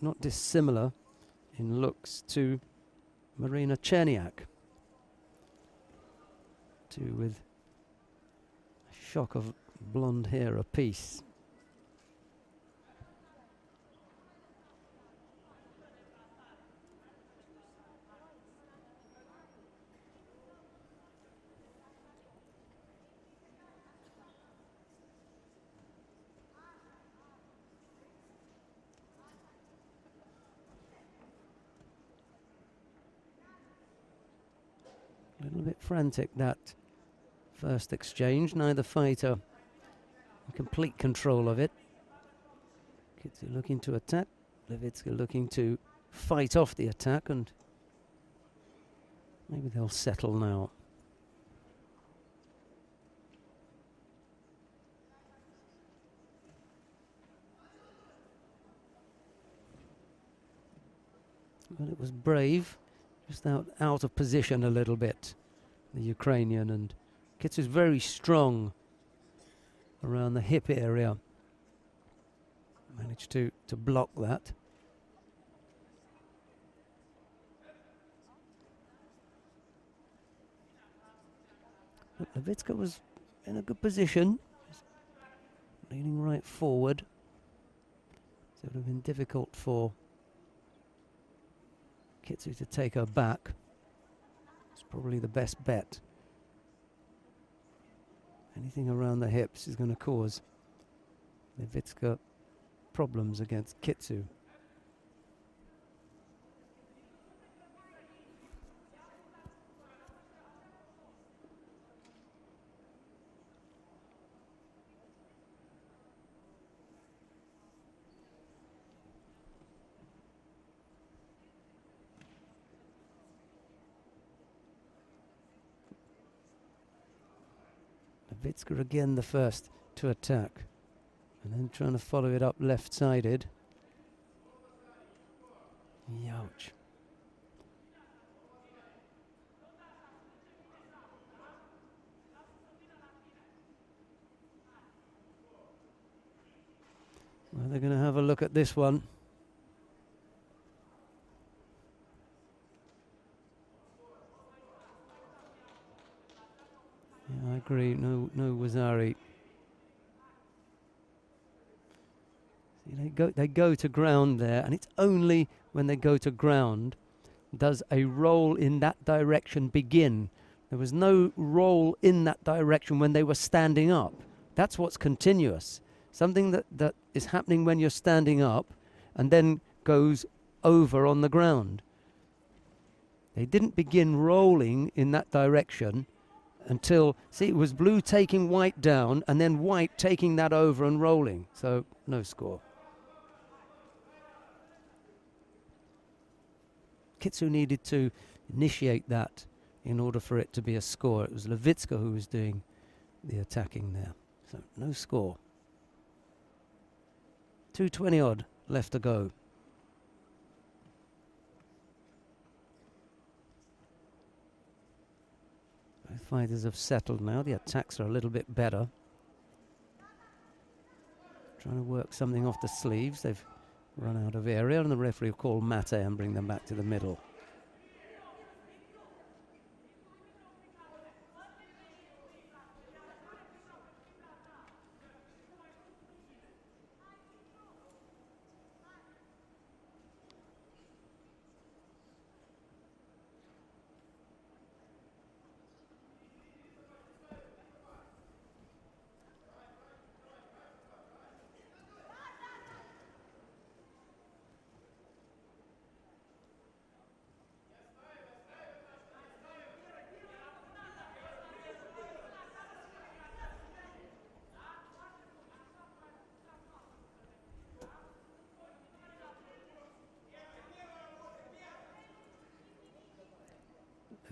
not dissimilar in looks to Marina Cherniak. Two with a shock of blonde hair apiece. A little bit frantic, that first exchange. Neither fighter in complete control of it. Chitu looking to attack. Levytska looking to fight off the attack, and maybe they'll settle now. Well, it was brave. Just out of position a little bit, the Ukrainian, and Chitu's very strong around the hip area. Managed to block that. But Levytska was in a good position, just leaning right forward. So it would have been difficult for Chitu to take her back. It's probably the best bet. Anything around the hips is going to cause Levytska problems against Chitu. Levytska again the first to attack, and then trying to follow it up left-sided. Ouch. Well, they're going to have a look at this one. I agree, no Wazari. See, they go to ground there, and it's only when they go to ground does a roll in that direction begin. There was no roll in that direction when they were standing up. That's what's continuous. Something that is happening when you're standing up and then goes over on the ground. They didn't begin rolling in that direction until, see, it was blue taking white down and then white taking that over and rolling. So, no score. Chitu needed to initiate that in order for it to be a score. It was Levytska who was doing the attacking there. So, no score. 2:20-odd left to go. Both fighters have settled now. The attacks are a little bit better. Trying to work something off the sleeves. They've run out of area, and the referee will call mate and bring them back to the middle.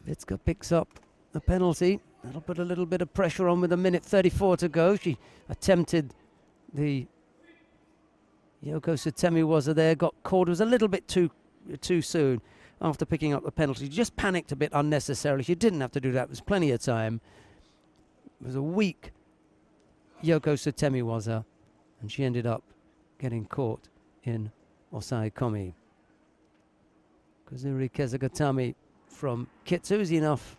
Levytska picks up a penalty. That'll put a little bit of pressure on with a minute 34 to go. She attempted the Yoko Sutemiwaza there, got caught. It was a little bit too soon after picking up the penalty. She just panicked a bit unnecessarily. She didn't have to do that. There was plenty of time. It was a weak Yoko Sutemiwaza, and she ended up getting caught in Osai Komi. Kazuri Kezakatami from Kitsuzi enough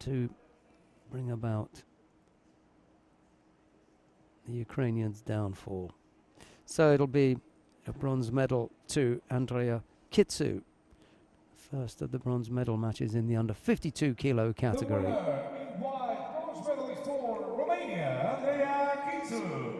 to bring about the Ukrainians' downfall. So it'll be a bronze medal to Andrea Chitu. First of the bronze medal matches in the under 52 kilo category. The winner, bronze medalist for Romania, Andrea Chitu.